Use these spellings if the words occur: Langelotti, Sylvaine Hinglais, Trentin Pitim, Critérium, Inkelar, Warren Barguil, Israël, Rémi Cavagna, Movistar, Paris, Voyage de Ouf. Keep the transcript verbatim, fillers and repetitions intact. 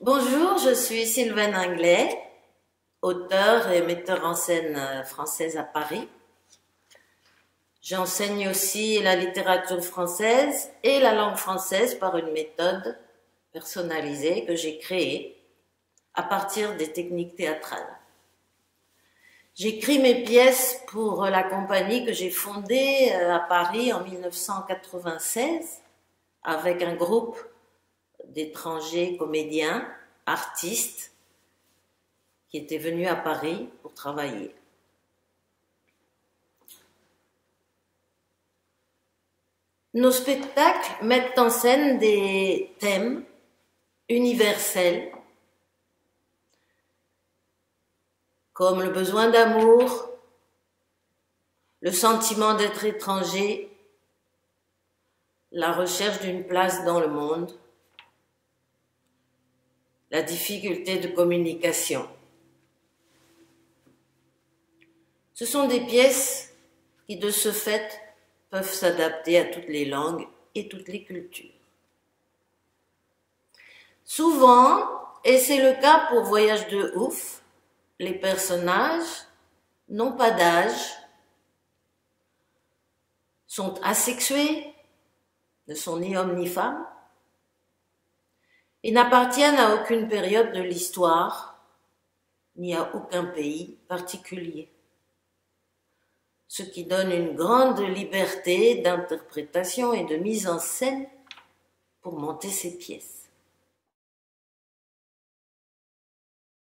Bonjour, je suis Sylvaine Hinglais, auteure et metteur en scène française à Paris. J'enseigne aussi la littérature française et la langue française par une méthode personnalisée que j'ai créée à partir des techniques théâtrales. J'écris mes pièces pour la compagnie que j'ai fondée à Paris en mille neuf cent quatre-vingt-seize avec un groupe d'étrangers, comédiens, artistes qui étaient venus à Paris pour travailler. Nos spectacles mettent en scène des thèmes universels comme le besoin d'amour, le sentiment d'être étranger, la recherche d'une place dans le monde, la difficulté de communication. Ce sont des pièces qui, de ce fait, peuvent s'adapter à toutes les langues et toutes les cultures. Souvent, et c'est le cas pour Voyages de Ouf, les personnages n'ont pas d'âge, sont asexués, ne sont ni hommes ni femmes, et n'appartiennent à aucune période de l'histoire, ni à aucun pays particulier, ce qui donne une grande liberté d'interprétation et de mise en scène pour monter ces pièces.